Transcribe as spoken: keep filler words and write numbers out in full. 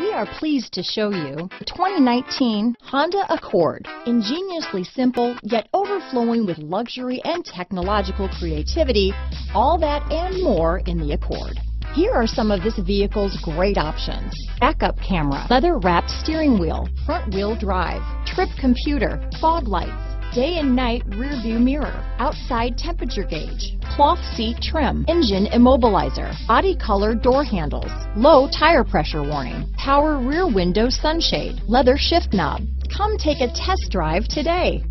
We are pleased to show you the twenty nineteen Honda Accord. Ingeniously simple, yet overflowing with luxury and technological creativity. All that and more in the Accord. Here are some of this vehicle's great options. Backup camera, leather-wrapped steering wheel, front-wheel drive, trip computer, fog lights, day and night rear view mirror, outside temperature gauge, cloth seat trim, engine immobilizer, body color door handles, low tire pressure warning, power rear window sunshade, leather shift knob. Come take a test drive today.